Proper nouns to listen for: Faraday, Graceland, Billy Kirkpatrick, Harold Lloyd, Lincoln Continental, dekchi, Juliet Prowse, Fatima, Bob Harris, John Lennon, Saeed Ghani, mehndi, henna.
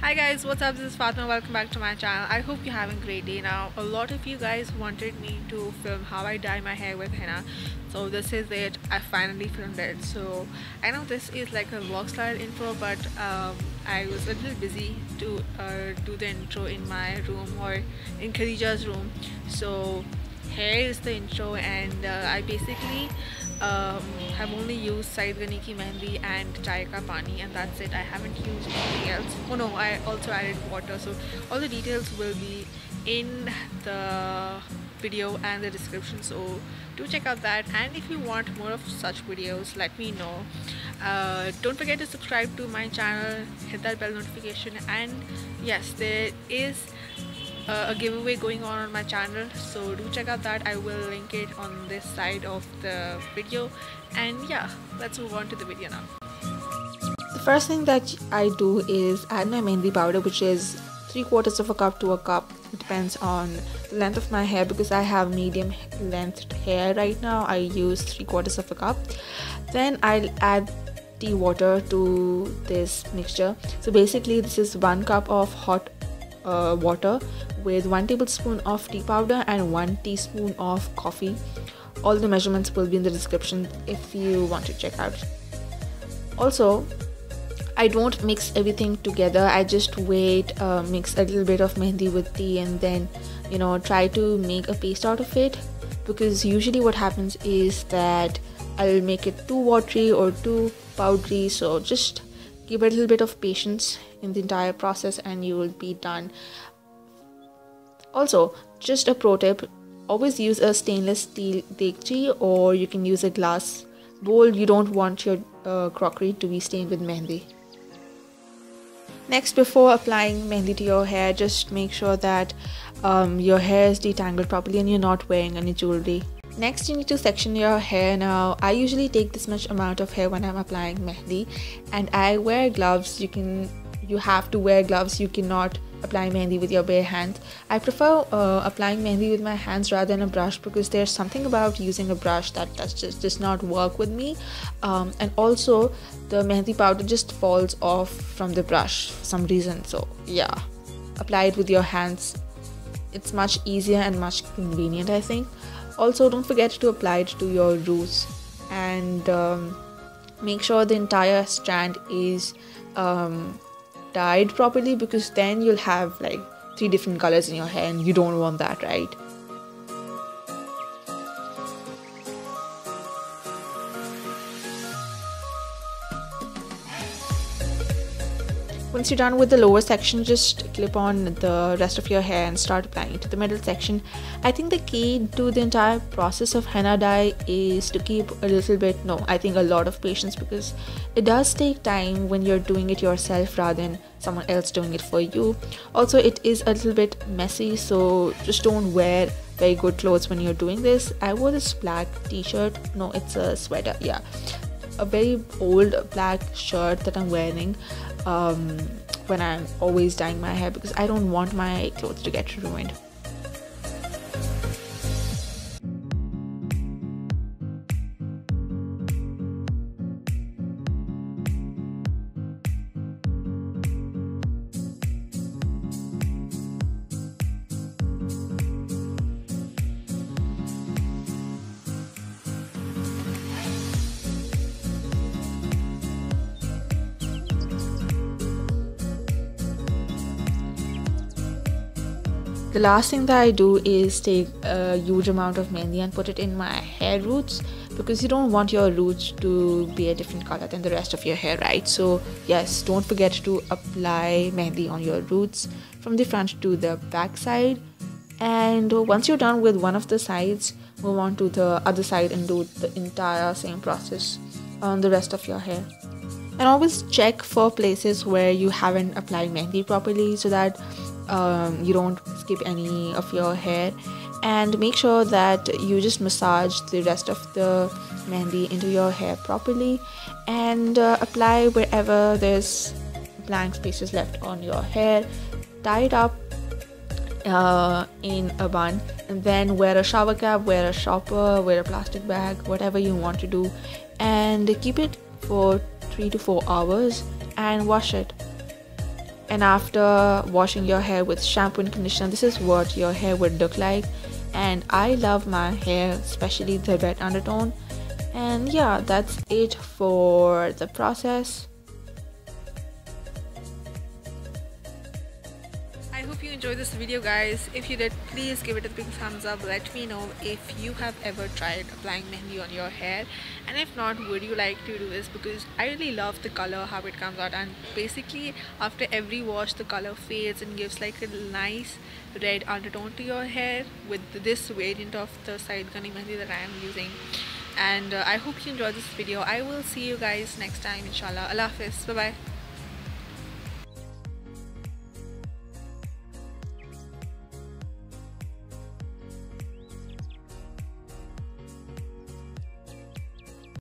Hi guys, what's up? This is Fatima. Welcome back to my channel. I hope you're having a great day. Now, a lot of you guys wanted me to film how I dye my hair with henna, so this is it. I finally filmed it. So I know this is like a vlog style intro, but I was a little busy to do the intro in my room or in Khadija's room. So here is the intro, and I basically have only used Saeed Ghani ki mehndi and chai ka pani, and that's it. I haven't used anything else. Oh no, I also added water, so all the details will be in the video and the description, so do check out that. And if you want more of such videos, let me know. Don't forget to subscribe to my channel, hit that bell notification, and yes, there is a giveaway going on my channel, so do check out that. I will link it on this side of the video, and yeah, let's move on to the video now. The first thing that I do is add my mehndi powder, which is 3/4 of a cup to a cup. It depends on the length of my hair. Because I have medium length hair right now, I use 3/4 of a cup. Then I'll add tea water to this mixture. So basically this is 1 cup of hot water with 1 tablespoon of tea powder and 1 teaspoon of coffee. All the measurements will be in the description if you want to check out. Also, I don't mix everything together. I just wait, mix a little bit of mehndi with tea, and then, you know, try to make a paste out of it, because usually what happens is that I'll make it too watery or too powdery. So just give a little bit of patience in the entire process and you will be done. Also, just a pro tip, always use a stainless steel dekchi, or you can use a glass bowl. You don't want your crockery to be stained with mehndi. Next, before applying mehndi to your hair, just make sure that your hair is detangled properly and you're not wearing any jewelry. Next, you need to section your hair. Now, I usually take this much amount of hair when I'm applying mehndi, and I wear gloves. You have to wear gloves. You cannot apply mehndi with your bare hands. I prefer applying mehndi with my hands rather than a brush, because there's something about using a brush that just does not work with me. And also, the mehndi powder just falls off from the brush for some reason. So yeah, apply it with your hands. It's much easier and much convenient, I think. Also, don't forget to apply it to your roots, and make sure the entire strand is dyed properly, because then you'll have like 3 different colors in your hair, and you don't want that, right? Once you're done with the lower section, just clip on the rest of your hair and start applying it to the middle section. I think the key to the entire process of henna dye is to keep a little bit, I think a lot of patience, because it does take time when you're doing it yourself rather than someone else doing it for you. Also, it is a little bit messy, so just don't wear very good clothes when you're doing this. I wore this black t-shirt, it's a sweater, yeah, a very old black shirt that I'm wearing when I'm always dyeing my hair, because I don't want my clothes to get ruined. The last thing that I do is take a huge amount of mehndi and put it in my hair roots, because you don't want your roots to be a different color than the rest of your hair, right? So yes, don't forget to apply mehndi on your roots from the front to the back side. And once you're done with one of the sides, move on to the other side and do the entire same process on the rest of your hair. And always check for places where you haven't applied mehndi properly, so that you don't skip any of your hair, and make sure that you just massage the rest of the mehndi into your hair properly, and apply wherever there's blank spaces left on your hair. Tie it up in a bun, and then wear a shower cap, wear a stopper, wear a plastic bag, whatever you want to do, and keep it for 3 to 4 hours and wash it. And after washing your hair with shampoo and conditioner, this is what your hair would look like. And I love my hair, especially the red undertone. And yeah, that's it for the process. I hope you enjoyed this video, guys. If you did, please give it a big thumbs up. Let me know if you have ever tried applying mehndi on your hair, and if not, would you like to do this, because I really love the color, how it comes out. And basically after every wash the color fades and gives like a nice red undertone to your hair with this variant of the Saeed Ghani mehndi that I am using. And I hope you enjoyed this video. I will see you guys next time, inshallah. Allah Hafiz. Bye bye.